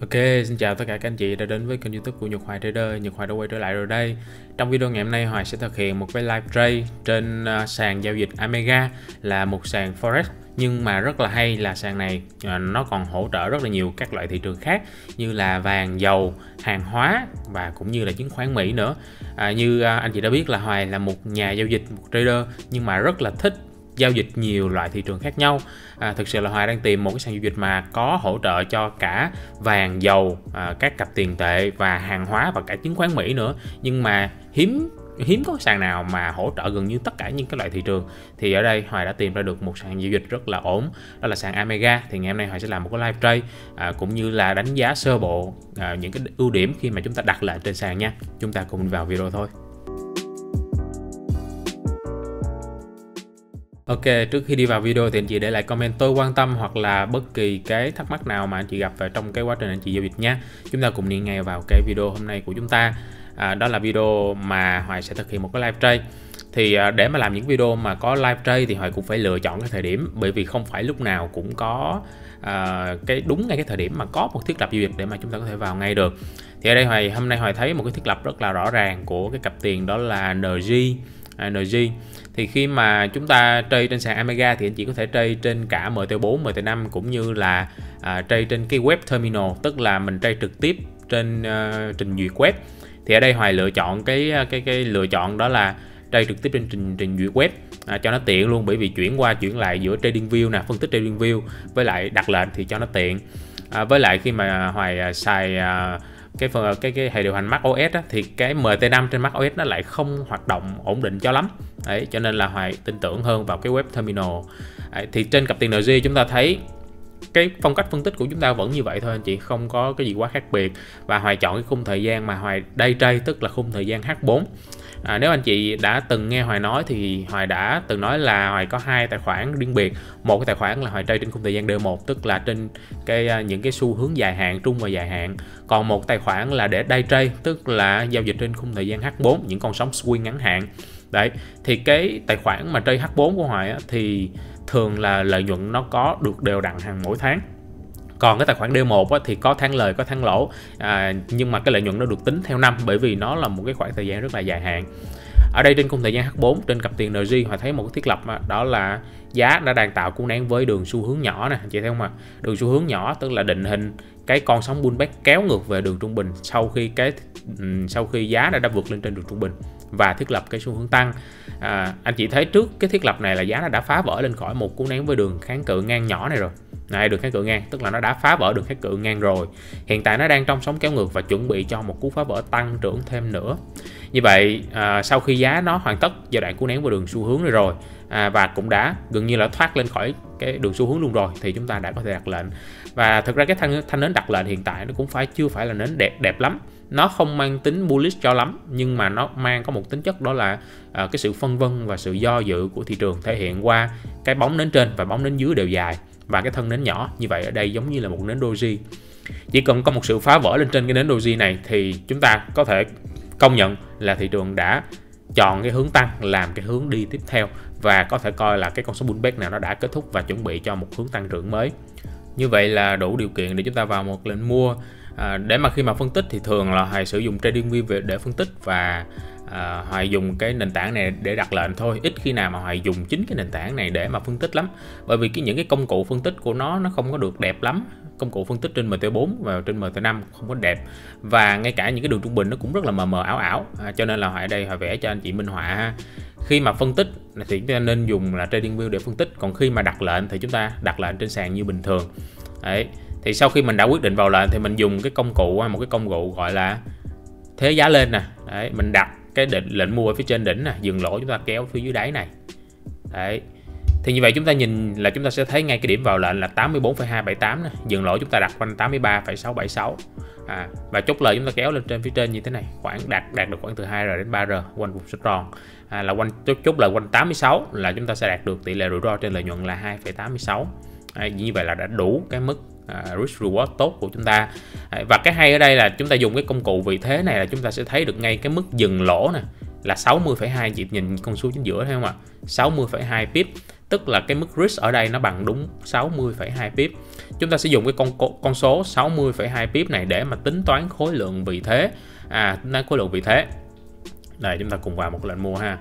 Ok, xin chào tất cả các anh chị đã đến với kênh YouTube của Nhật Hoài Trader. Nhật Hoài đã quay trở lại rồi đây. Trong video ngày hôm nay, Hoài sẽ thực hiện một cái live trade trên sàn giao dịch Amega, là một sàn Forex. Nhưng mà rất là hay là sàn này nó còn hỗ trợ rất là nhiều các loại thị trường khác như là vàng, dầu, hàng hóa và cũng như là chứng khoán Mỹ nữa. Như anh chị đã biết là Hoài là một nhà giao dịch, một trader, nhưng mà rất là thích giao dịch nhiều loại thị trường khác nhau. Thực sự là Hoài đang tìm một cái sàn giao dịch mà có hỗ trợ cho cả vàng, dầu, các cặp tiền tệ và hàng hóa và cả chứng khoán Mỹ nữa. Nhưng mà hiếm có sàn nào mà hỗ trợ gần như tất cả những cái loại thị trường. Thì ở đây Hoài đã tìm ra được một sàn giao dịch rất là ổn, đó là sàn Amega. Thì ngày hôm nay Hoài sẽ làm một cái live trade cũng như là đánh giá sơ bộ những cái ưu điểm khi mà chúng ta đặt lệnh trên sàn nha. Chúng ta cùng vào video thôi. Ok, trước khi đi vào video thì anh chị để lại comment tôi quan tâm hoặc là bất kỳ cái thắc mắc nào mà anh chị gặp vào trong cái quá trình anh chị giao dịch nha. Chúng ta cùng đi ngay vào cái video hôm nay của chúng ta. Đó là video mà Hoài sẽ thực hiện một cái live trade. Thì để mà làm những video mà có live trade thì Hoài cũng phải lựa chọn cái thời điểm, bởi vì không phải lúc nào cũng có cái đúng ngay cái thời điểm mà có một thiết lập giao dịch để mà chúng ta có thể vào ngay được. Thì ở đây hôm nay Hoài thấy một cái thiết lập rất là rõ ràng của cái cặp tiền, đó là Doji. Thì khi mà chúng ta trade trên sàn Amega thì anh chị có thể trade trên cả MT4, MT5 cũng như là trade trên cái web terminal, tức là mình trade trực tiếp trên trình duyệt web. Thì ở đây Hoài lựa chọn cái lựa chọn đó là trade trực tiếp trên trình duyệt web cho nó tiện luôn, bởi vì chuyển qua chuyển lại giữa TradingView nè, phân tích TradingView với lại đặt lệnh thì cho nó tiện. Với lại khi mà Hoài xài cái hệ điều hành Mac OS á, thì cái MT5 trên Mac OS nó lại không hoạt động ổn định cho lắm. Đấy, cho nên là Hoài tin tưởng hơn vào cái web terminal. Đấy, thì trên cặp tiền Doji chúng ta thấy cái phong cách phân tích của chúng ta vẫn như vậy thôi anh chị, không có cái gì quá khác biệt. Và Hoài chọn cái khung thời gian mà Hoài day trade, tức là khung thời gian H4. Nếu anh chị đã từng nghe Hoài nói thì Hoài đã từng nói là Hoài có hai tài khoản riêng biệt. Một cái tài khoản là Hoài trade trên khung thời gian D1, tức là trên những cái xu hướng dài hạn, trung và dài hạn. Còn một tài khoản là để day trade, tức là giao dịch trên khung thời gian H4, những con sóng swing ngắn hạn. Đấy, thì cái tài khoản mà trade H4 của Hoài á, thì thường là lợi nhuận nó có được đều đặn hàng mỗi tháng. Còn cái tài khoản D1 á, thì có tháng lời có tháng lỗ, nhưng mà cái lợi nhuận nó được tính theo năm, bởi vì nó là một cái khoảng thời gian rất là dài hạn. Ở đây trên khung thời gian H4 trên cặp tiền Doji, Hoài thấy một cái thiết lập đó là giá đã đang tạo cung nén với đường xu hướng nhỏ nè, chị thấy không ạ? Đường xu hướng nhỏ tức là định hình cái con sóng pullback kéo ngược về đường trung bình sau khi giá đã vượt lên trên đường trung bình và thiết lập cái xu hướng tăng. Anh chị thấy trước cái thiết lập này là giá nó đã phá vỡ lên khỏi một cú nén với đường kháng cự ngang nhỏ này rồi. Này, đường kháng cự ngang tức là nó đã phá vỡ đường kháng cự ngang rồi. Hiện tại nó đang trong sóng kéo ngược và chuẩn bị cho một cú phá vỡ tăng trưởng thêm nữa. Như vậy sau khi giá nó hoàn tất giai đoạn cú nén với đường xu hướng này rồi, và cũng đã gần như là thoát lên khỏi cái đường xu hướng luôn rồi, thì chúng ta đã có thể đặt lệnh. Và thực ra cái thanh nến đặt lệnh hiện tại nó cũng chưa phải là nến đẹp lắm, nó không mang tính bullish cho lắm, nhưng mà nó mang có một tính chất đó là cái sự phân vân và sự do dự của thị trường, thể hiện qua cái bóng nến trên và bóng nến dưới đều dài và cái thân nến nhỏ. Như vậy ở đây giống như là một nến Doji, chỉ cần có một sự phá vỡ lên trên cái nến Doji này thì chúng ta có thể công nhận là thị trường đã chọn cái hướng tăng làm cái hướng đi tiếp theo, và có thể coi là cái con số pullback nào nó đã kết thúc và chuẩn bị cho một hướng tăng trưởng mới. Như vậy là đủ điều kiện để chúng ta vào một lệnh mua. Để mà khi mà phân tích thì thường là Hoài sử dụng TradingView để phân tích, và Hoài dùng cái nền tảng này để đặt lệnh thôi, ít khi nào mà Hoài dùng chính cái nền tảng này để mà phân tích lắm, bởi vì những cái công cụ phân tích của nó không có được đẹp lắm. Công cụ phân tích trên MT4 và trên MT5 không có đẹp, và ngay cả những cái đường trung bình nó cũng rất là mờ mờ ảo ảo. Cho nên là Hoài đây Hoài vẽ cho anh chị minh họa ha. Khi mà phân tích thì chúng ta nên dùng là TradingView để phân tích, còn khi mà đặt lệnh thì chúng ta đặt lệnh trên sàn như bình thường. Đấy, thì sau khi mình đã quyết định vào lệnh thì mình dùng cái công cụ, một cái công cụ gọi là thế giá lên nè. Đấy, mình đặt cái lệnh mua ở phía trên đỉnh nè, dừng lỗ chúng ta kéo phía dưới đáy này. Đấy, thì như vậy chúng ta nhìn là chúng ta sẽ thấy ngay cái điểm vào lệnh là 84,278 nè, dừng lỗ chúng ta đặt quanh 83,676, và chốt lời chúng ta kéo lên trên phía trên như thế này, khoảng đạt được khoảng từ 2R đến 3R quanh vùng số tròn, là quanh chốt lời quanh 86 là chúng ta sẽ đạt được tỷ lệ rủi ro trên lợi nhuận là 2,86. Như vậy là đã đủ cái mức risk reward tốt của chúng ta. Và cái hay ở đây là chúng ta dùng cái công cụ vị thế này là chúng ta sẽ thấy được ngay cái mức dừng lỗ nè là 60,2, chị nhìn con số chính giữa thấy không ạ? 60,2 pip. tức là cái mức risk ở đây nó bằng đúng 60,2 pip. Chúng ta sẽ dùng cái con số 60,2 pip này để mà tính toán khối lượng vị thế. Tính toán khối lượng vị thế. Đây, chúng ta cùng vào một lệnh mua ha.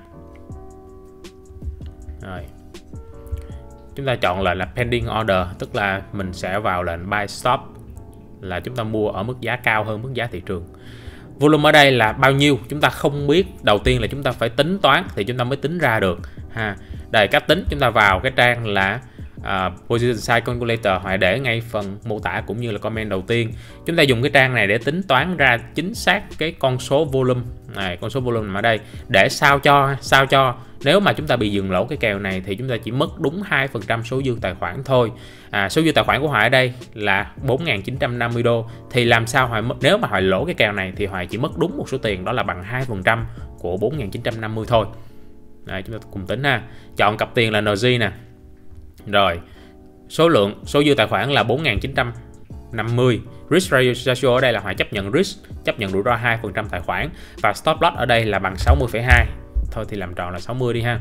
Rồi. Chúng ta chọn lệnh là pending order, tức là mình sẽ vào lệnh buy stop, là chúng ta mua ở mức giá cao hơn mức giá thị trường. Volume ở đây là bao nhiêu chúng ta không biết, đầu tiên là chúng ta phải tính toán thì chúng ta mới tính ra được ha. Đây, cách tính chúng ta vào cái trang là Position Size Calculator, Hoài để ngay phần mô tả cũng như là comment đầu tiên. Chúng ta dùng cái trang này để tính toán ra chính xác cái con số volume này, con số volume ở đây để sao cho nếu mà chúng ta bị dừng lỗ cái kèo này thì chúng ta chỉ mất đúng 2% số dư tài khoản thôi. Số dư tài khoản của Hoài ở đây là 4.950 đô, thì làm sao Hoài, nếu mà Hoài lỗ cái kèo này thì Hoài chỉ mất đúng một số tiền, đó là bằng 2% của 4.950 thôi. Đây, chúng ta cùng tính ha. Chọn cặp tiền là Doji nè. Rồi, số dư tài khoản là 4.950. Risk ratio ở đây là Hoài chấp nhận rủi ro 2% tài khoản, và stop loss ở đây là bằng 60,2. Thôi thì làm tròn là 60 đi ha.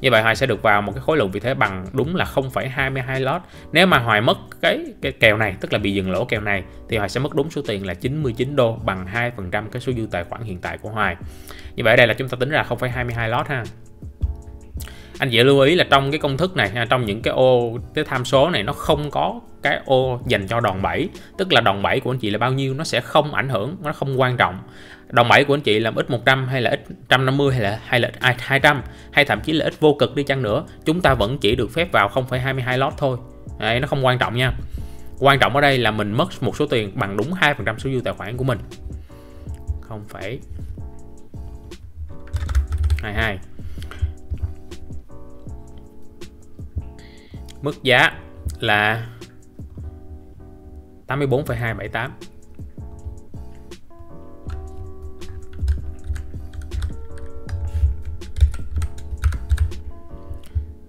Như vậy Hoài sẽ được vào một cái khối lượng vị thế bằng đúng là 0,22 lot. Nếu mà Hoài mất cái kèo này, tức là bị dừng lỗ kèo này, thì Hoài sẽ mất đúng số tiền là 99 đô, bằng 2% cái số dư tài khoản hiện tại của Hoài. Như vậy ở đây là chúng ta tính ra 0,22 lot ha. Anh dễ lưu ý là trong cái công thức này, trong những cái ô, cái tham số này, nó không có cái ô dành cho đòn bẩy, tức là đòn bẩy của anh chị là bao nhiêu nó sẽ không ảnh hưởng, nó không quan trọng. Đòn bẩy của anh chị là x100 hay là x150 hay là x200 hay thậm chí là x vô cực đi chăng nữa, chúng ta vẫn chỉ được phép vào 0,22 lot thôi. Đấy, nó không quan trọng nha. Quan trọng ở đây là mình mất một số tiền bằng đúng 2% số dư tài khoản của mình. 0,22 mức giá là 84,278.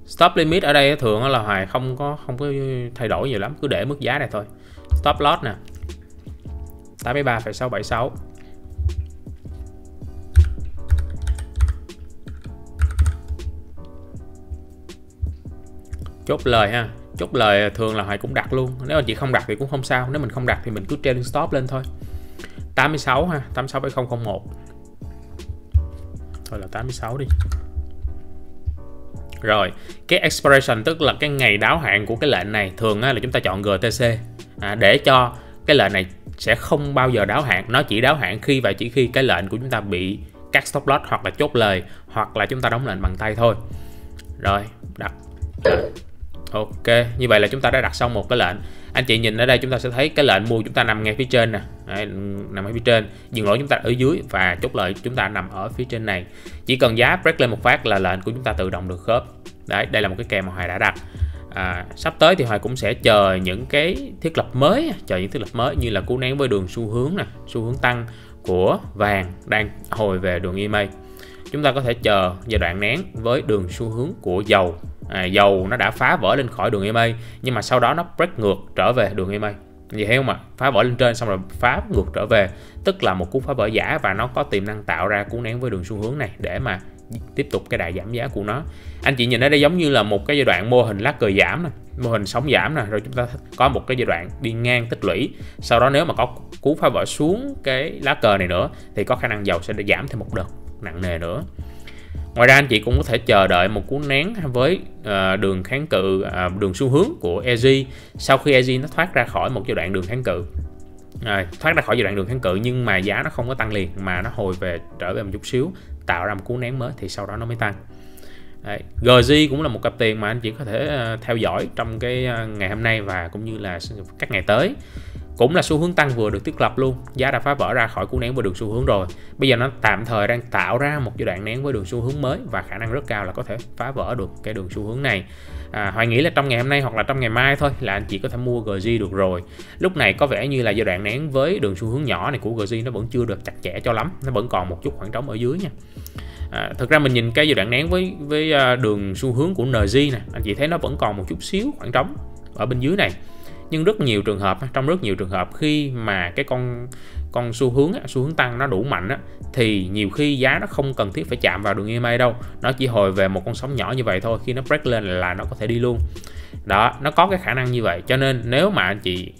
Stop limit ở đây thường là Hoài không có thay đổi nhiều lắm, cứ để mức giá này thôi. Stop loss nè, 83,676. Chốt lời ha. Chốt lời thường là Hoài cũng đặt luôn. Nếu anh chị không đặt thì cũng không sao. Nếu mình không đặt thì mình cứ trailing stop lên thôi. 86 ha, 86,001. Thôi là 86 đi. Rồi, cái expiration tức là cái ngày đáo hạn của cái lệnh này, thường là chúng ta chọn GTC để cho cái lệnh này sẽ không bao giờ đáo hạn. Nó chỉ đáo hạn khi và chỉ khi cái lệnh của chúng ta bị cắt stop loss hoặc là chốt lời, hoặc là chúng ta đóng lệnh bằng tay thôi. Rồi, đặt. Ok, như vậy là chúng ta đã đặt xong một cái lệnh. Anh chị nhìn ở đây chúng ta sẽ thấy cái lệnh mua chúng ta nằm ngay phía trên nè. Đấy, nằm ở phía trên, dừng lỗ chúng ta ở dưới và chốt lợi chúng ta nằm ở phía trên này. Chỉ cần giá break lên một phát là lệnh của chúng ta tự động được khớp. Đấy, đây là một cái kèo mà Hoài đã đặt. Sắp tới thì Hoài cũng sẽ chờ những cái thiết lập mới, như là cú nén với đường xu hướng nè, xu hướng tăng của vàng đang hồi về đường EMA. Chúng ta có thể chờ giai đoạn nén với đường xu hướng của dầu. Dầu nó đã phá vỡ lên khỏi đường EMA, nhưng mà sau đó nó break ngược trở về đường EMA. Vậy hiểu không ạ? Phá vỡ lên trên xong rồi phá ngược trở về, tức là một cú phá vỡ giả, và nó có tiềm năng tạo ra cú nén với đường xu hướng này để mà tiếp tục cái đà giảm giá của nó. Anh chị nhìn ở đây giống như là một cái giai đoạn mô hình lá cờ giảm này, mô hình sóng giảm này, rồi chúng ta có một cái giai đoạn đi ngang tích lũy. Sau đó nếu mà có cú phá vỡ xuống cái lá cờ này nữa thì có khả năng dầu sẽ giảm thêm một đợt nặng nề nữa. Ngoài ra anh chị cũng có thể chờ đợi một cú nén với đường kháng cự, đường xu hướng của EG. Sau khi EG nó thoát ra khỏi một giai đoạn đường kháng cự, thoát ra khỏi giai đoạn đường kháng cự nhưng mà giá nó không có tăng liền mà nó hồi về trở về một chút xíu, tạo ra một cú nén mới thì sau đó nó mới tăng. Đấy, GG cũng là một cặp tiền mà anh chị có thể theo dõi trong cái ngày hôm nay và cũng như là các ngày tới. Cũng là xu hướng tăng vừa được thiết lập luôn, giá đã phá vỡ ra khỏi cú nén với đường xu hướng rồi. Bây giờ nó tạm thời đang tạo ra một giai đoạn nén với đường xu hướng mới và khả năng rất cao là có thể phá vỡ được cái đường xu hướng này. Hoài nghĩ là trong ngày hôm nay hoặc là trong ngày mai thôi là anh chị có thể mua GG được rồi. Lúc này có vẻ như là giai đoạn nén với đường xu hướng nhỏ này của GG nó vẫn chưa được chặt chẽ cho lắm, nó vẫn còn một chút khoảng trống ở dưới nha. Thực ra mình nhìn cái giai đoạn nén với đường xu hướng của NG nè, anh chị thấy nó vẫn còn một chút xíu khoảng trống ở bên dưới này. Nhưng trong rất nhiều trường hợp khi mà cái con xu hướng tăng nó đủ mạnh á, thì nhiều khi giá nó không cần thiết phải chạm vào đường EMA đâu, nó chỉ hồi về một con sóng nhỏ như vậy thôi, khi nó break lên là nó có thể đi luôn đó, nó có cái khả năng như vậy. Cho nên nếu mà anh chị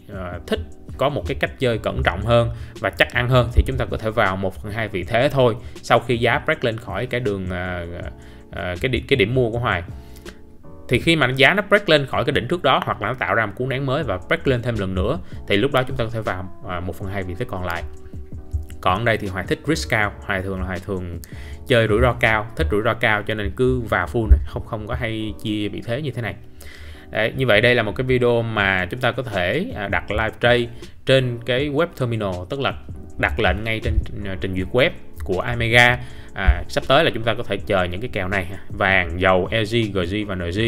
thích có một cái cách chơi cẩn trọng hơn và chắc ăn hơn thì chúng ta có thể vào 1/2 vị thế thôi, sau khi giá break lên khỏi cái đường cái điểm mua của Hoài. Thì khi mà giá nó break lên khỏi cái đỉnh trước đó, hoặc là nó tạo ra một cú nén mới và break lên thêm lần nữa, thì lúc đó chúng ta có thể vào 1/2 vị thế còn lại. Còn ở đây thì Hoài thích risk cao, Hoài thường chơi rủi ro cao, thích rủi ro cao, cho nên cứ vào full này, không có hay chia vị thế như thế này. Đấy, như vậy đây là một cái video mà chúng ta có thể đặt live trade trên cái web terminal, tức là đặt lệnh ngay trên trình duyệt web của Amega. Sắp tới là chúng ta có thể chờ những cái kèo này, vàng, dầu, EG, GG và NG.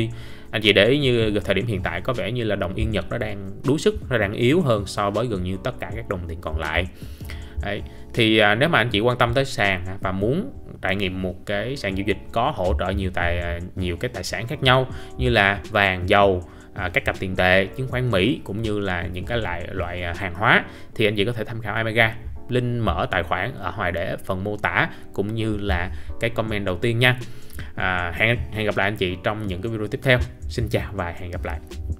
Anh chị để ý như thời điểm hiện tại có vẻ như là đồng yên Nhật nó đang đuối sức, nó đang yếu hơn so với gần như tất cả các đồng tiền còn lại. Đấy. Thì nếu mà anh chị quan tâm tới sàn và muốn trải nghiệm một cái sàn giao dịch có hỗ trợ nhiều cái tài sản khác nhau như là vàng, dầu, các cặp tiền tệ, chứng khoán Mỹ cũng như là những cái loại hàng hóa, thì anh chị có thể tham khảo Amega. Link mở tài khoản ở Hoài để phần mô tả cũng như là cái comment đầu tiên nha. Hẹn gặp lại anh chị trong những cái video tiếp theo. Xin chào và hẹn gặp lại.